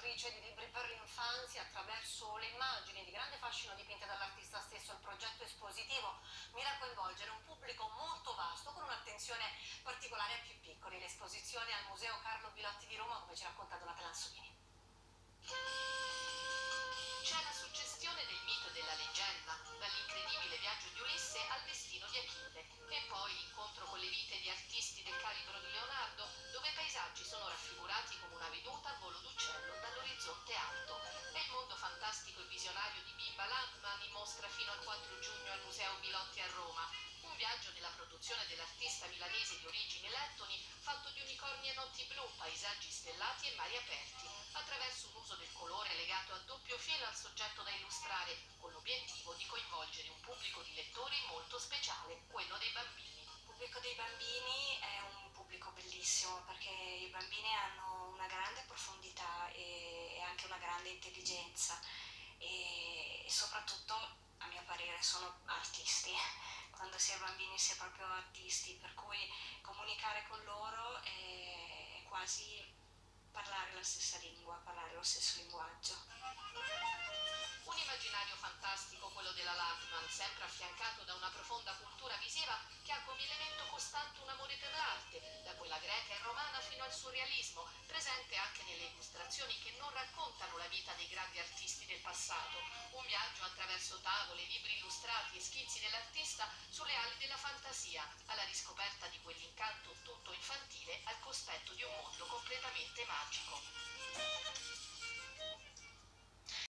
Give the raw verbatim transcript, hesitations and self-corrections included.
autrice di libri per l'infanzia attraverso le immagini di grande fascino dipinte dall'artista stesso. Il progetto espositivo mira a coinvolgere un pubblico molto vasto con un'attenzione particolare ai più piccoli. L'esposizione al Museo Carlo Bilotti di Roma, come ci racconta Donata Lanzolini. C'è la suggestione del mito e della leggenda, dall'incredibile viaggio di Ulisse al destino di Achille, e poi l'incontro con le vite di artisti del calibro di Leonardo, dove i paesaggi sono raffigurati come una veduta al volo d'uccello dall'orizzonte alto. E il mondo fantastico e visionario di Bimba Landmann in mostra fino al quattro giugno al Museo Bilotti a Roma. Un viaggio nella produzione dell'artista milanese di origine lettoni, fatto di unicorni e notti blu, paesaggi stellati e mari aperti, attraverso un uso del colore legato a doppio filo al soggetto da illustrare, con l'obiettivo di coinvolgere un pubblico di lettori molto speciale, quello dei bambini. Il pubblico dei bambini è un pubblico bellissimo, perché i bambini hanno una grande profondità e anche una grande intelligenza, e soprattutto, a mio parere, sono artisti. Quando si è bambini si è proprio artisti, per cui comunicare con loro è quasi parlare la stessa lingua, parlare lo stesso linguaggio. Un immaginario fantastico, quello della Landmann, sempre affiancato da una profonda cultura visiva che ha come elemento costante un amore per l'arte, da quella greca e romana fino al surrealismo, presente anche nelle illustrazioni che non raccontano la vita dei grandi artisti del passato. Un viaggio attraverso tavole, libri illustrati e schizzi dell'artista sulle ali della fantasia, alla riscoperta di quell'incanto tutto infantile al cospetto di un mondo completamente magico.